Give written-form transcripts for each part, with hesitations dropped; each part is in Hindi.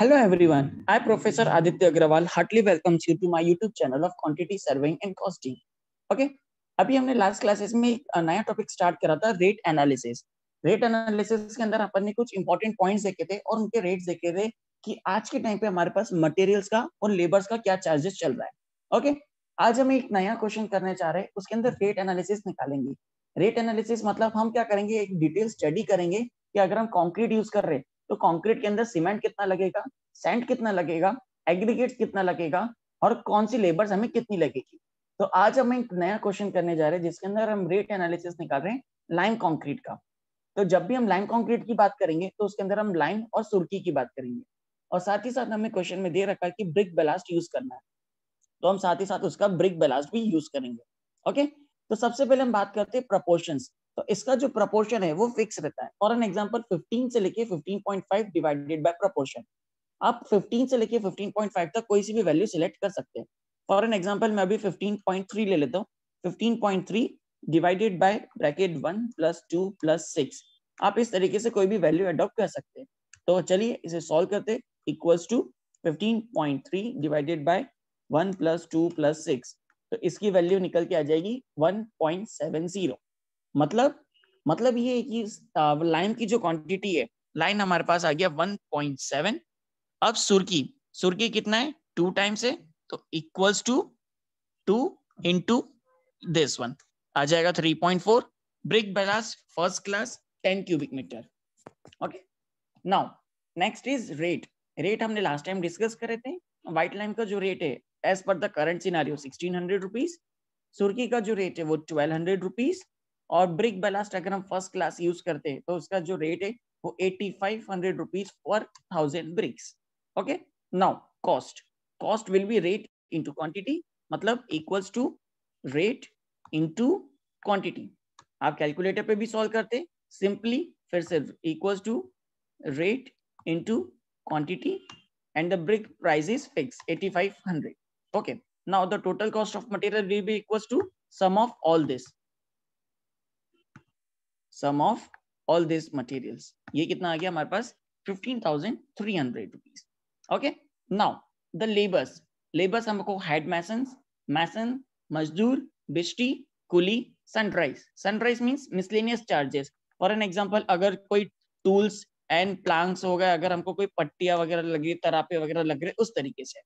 Hello everyone, I Professor Aditya Agrawal heartily welcomes you to my YouTube channel of Quantity Surveying and Costing. Okay, अभी हमने last classes में एक नया topic start करा था rate analysis. Rate analysis के अंदर अपन ने कुछ important points देखे थे और उनके rates देखे थे कि आज के time पे हमारे पास materials का और labours का क्या charges चल रहा है. Okay, आज हम एक नया question करने चाह रहे हैं, उसके अंदर rate analysis निकालेंगे. Rate analysis मतलब हम क्या करेंगे, एक detail study करेंगे कि अगर हम concrete use कर रहे हैं तो कंक्रीट के अंदर सीमेंट कितना लगेगा, सैंड कितना लगेगा, एग्रीगेट कितना लगेगा और कौन सी लेबर्स हमें कितनी लगेगी. तो आज हम एक नया क्वेश्चन करने जा रहे हैं जिसके अंदर हम रेट एनालिसिस निकाल रहे हैं लाइम कंक्रीट का. तो जब भी हम लाइम कंक्रीट की बात करेंगे तो उसके अंदर हम लाइम और सुर्की की बात करेंगे और साथ ही साथ हमें क्वेश्चन में दे रखा है कि ब्रिक बेलास्ट यूज करना है तो हम साथ ही साथ उसका ब्रिक बेलास्ट भी यूज करेंगे. ओके, तो सबसे पहले हम बात करते हैं प्रपोर्शन. तो इसका जो प्रपोर्शन है वो फिक्स रहता है. फॉर एन एग्जांपल 15 से लेके 15.5 डिवाइडेड बाय प्रपोर्शन. आप 15 से लेके 15.5 तक कोई सी भी वैल्यू सिलेक्ट कर सकते हैं. फॉर एन एग्जांपल मैं अभी 15.3 ले लेता हूं. 15.3 divided by bracket 1 plus 2 plus 6. आप इस तरीके से कोई भी वैल्यू अडॉप्ट कर सकते हैं. तो चलिए इसे सॉल्व करते हैं. Equals to 15.3 divided by 1 plus 2 plus 6. तो इसकी वैल्यू निकल के आ जाएगी 1.70. मतलब ये कि लाइम की जो क्वांटिटी है, लाइन हमारे पास आ गया 1.7. अब सुर्की कितना है, 2 टाइम्स है तो equals to 2 into this one आ जाएगा 3.4. Brick ballast first class 10 cubic metre. Okay, now next is rate. हमने लास्ट टाइम डिस्कस करे थे. व्हाइट लाइम का जो रेट है as per the current scenario 1600 rupees. सुर्की का जो रेट है वो 1200 रुपीज और ब्रिक बेलास्ट अगर हम फर्स्ट क्लास यूज करते हैं तो उसका जो रेट है वो 8500 rupees per 1000 bricks. Okay, now cost will be rate into quantity, मतलब equals to rate into quantity. आप कैलकुलेटर पे भी सॉल्व करते सिंपली, फिर से equals to rate into quantity and the brick price is fix 8500. Okay, now the total cost of material will be equals to sum of all this materials. ये कितना आ गया हमारे पास 15,300 rupees. Okay, now the labours हमको हेड मैसन, मजदूर, बिस्टी, कुली, sundries means miscellaneous charges. For an example अगर कोई टूल्स एंड प्लांक्स हो गए, अगर हमको कोई पट्टिया वगैरह लग रही, तरापे वगैरह लग रहे, उस तरीके से.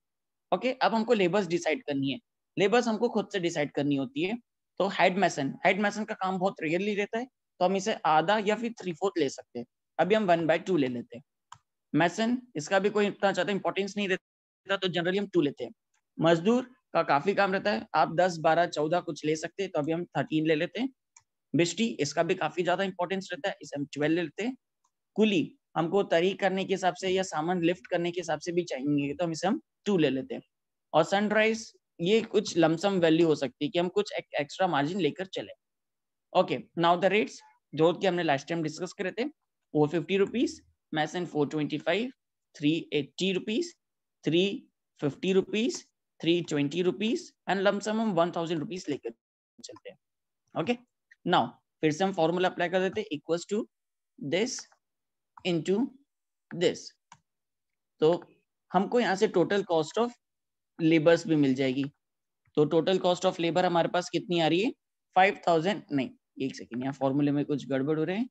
ओके अब हमको लेबर्स डिसाइड करनी है. लेबर्स हमको खुद से डिसाइड करनी होती है. तो हेड मैसन का काम बहुत रेयरली रहता है तो हम इसे आधा या फिर 3/4 ले सकते हैं. अभी हम 1/2 ले लेते हैं. मैसन इसका भी कोई इतना ज्यादा इंपॉर्टेंस नहीं रहता तो जनरली हम 2 लेते हैं. मजदूर का काफी काम रहता है, आप 10, 12, 14 कुछ ले सकते हैं तो अभी हम 13 ले लेते हैं. बिस्टी इसका भी काफी ज्यादा इंपॉर्टेंस रहता है, इसे हम 12 ले लेते हैं. कुली हमको तरी करने के हिसाब से या सामान लिफ्ट करने के हिसाब से भी चाहिए तो हम इसे 2 ले लेते हैं. और सनराइज ये कुछ लमसम वैल्यू हो सकती है कि हम कुछ एक्स्ट्रा मार्जिन लेकर चले. ओके, नाउ द रेट्स जो कि हमने लास्ट टाइम डिस्कस करे थे. 450 rupees, mason 425, 380 rupees, 350 rupees, 320 rupees and lump sum हम 1000 रुपीज लेकर चलते हैं. ओके, नाउ फिर से हम फॉर्मूला अप्लाई कर देते हैं. Equals to this into this. तो हमको यहाँ से टोटल कॉस्ट ऑफ लेबर्स भी मिल जाएगी. तो टोटल कॉस्ट ऑफ लेबर हमारे पास कितनी आ रही है 5000. नहीं, एक सेकेंड, यहाँ फॉर्मूले में कुछ गड़बड़ हो रहे हैं.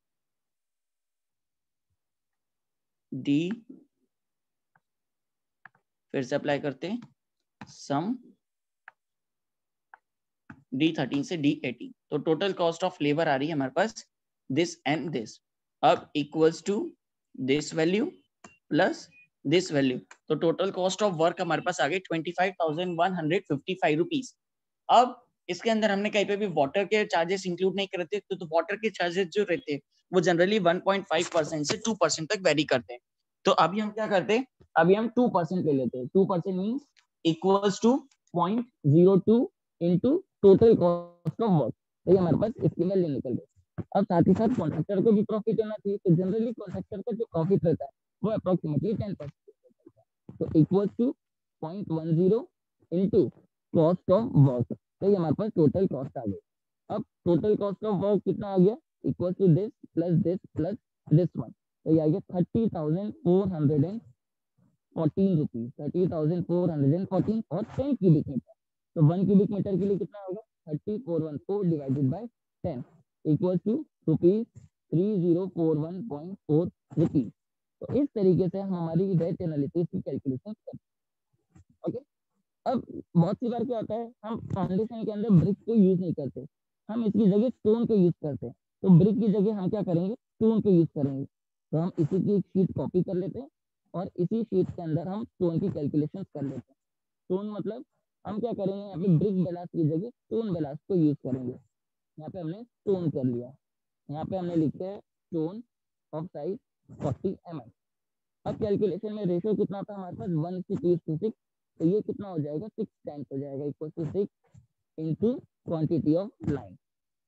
डी फिर से अप्लाई करते हैं. सम D13 से D18. तो टोटल कॉस्ट ऑफ लेबर आ रही है हमारे पास दिस एंड दिस. अब equals to this value plus this value. तो टोटल कॉस्ट ऑफ वर्क हमारे पास आ गई 25,155 रुपीज. अब इसके अंदर हमने कहीं पे भी वाटर के चार्जेस इंक्लूड नहीं करते तो वाटर के चार्जेस जो रहते हैं वो जनरली 1.5% से 2% तक वेरी करते हैं. तो अभी हम क्या करते हैं, अभी हम 2% ले लेते हैं. 2% means equals to 0.02 into total cost of work. तो ये हमारे पास इसकी वैल्यू निकल गई. अब साथ ही साथ कॉन्ट्रैक्टर को भी प्रॉफिट होना चाहिए तो जनरली कॉन्ट्रैक्टर का जो प्रॉफिट रहता है वो अप्रोक्सीमेटली 10%. तो equals to 0.10 into cost of work. तो ये हमारे पास टोटल कॉस्ट आ गई. अब टोटल कॉस्ट ऑफ वर्क कितना आ गया equal to this plus this plus this one. तो ये आ गया 30,400 एंड 14 रुपीज 30,414 और 10 क्यूबिक मीटर। तो 1 क्यूबिक मीटर के लिए कितना होगा 3414 divided by 10 equal to rupees 3041.4 rupees. तो इस तरीके से हमारी डेट एनालिसिस की कैलकुलेशन करते हैं। अब बहुत सी बार क्या होता है हम फाउंडेशन के अंदर ब्रिक को यूज नहीं करते, हम इसकी जगह स्टोन को यूज करते हैं। तो ब्रिक की जगह हम क्या करेंगे स्टोन को यूज करेंगे। तो हम इसी की एक शीट कॉपी कर लेते हैं और इसी शीट के अंदर हम स्टोन की कैलकुलेशन कर लेते हैं। स्टोन मतलब हम क्या करेंगे यहाँ पे ब्रिक बैलास की जगह स्टोन बैलास को यूज करेंगे। यहाँ पे हमने स्टोन कर लिया, यहाँ पे हमने लिखते हैं स्टोन ऑफ साइज 40 mm। अब कैलकुलेशन में रेशियो कितना था हमारे पास 1:2:6, तो ये कितना हो जाएगा 6 टाइम्स हो जाएगा equal to 6 quantity of line.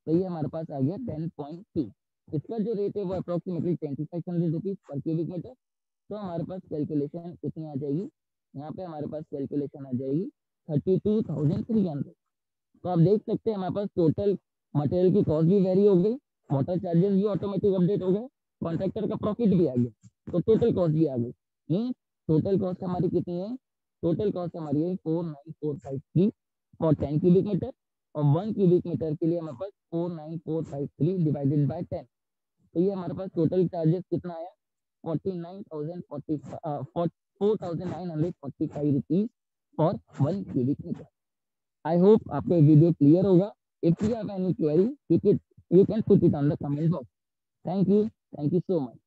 तो ये हमारे पास आ गया 10.2। इसका जो रेट है वो approximately 2500 rupees per cubic metre. तो हमारे पास कैलकुलेशन कितनी आ जाएगी, यहाँ पे हमारे पास कैलकुलेशन आ जाएगी 32,300। तो आप देख सकते हैं हमारे पास टोटल मटेरियल की कॉस्ट भी वेरी हो गई, मोटर चार्जेस भी ऑटोमेटिक अपडेट हो गए, कॉन्ट्रैक्टर का प्रॉफिट भी आ गया, तो टोटल कॉस्ट भी आ गई। टोटल कॉस्ट हमारी कितनी है, टोटल कॉस्ट हमारी है 49453 और 10 क्यूबिक मीटर और 1 क्यूबिक मीटर के लिए हमारे पास 49453 डिवाइडेड बाय 10। तो ये हमारे पास टोटल चार्जेस कितना आया 49,945 रुपीज और 1 क्यूबिक मीटर। आई होप आपको वीडियो क्लियर होगा। If you have any query you can put it on the comment box. Thank you so much.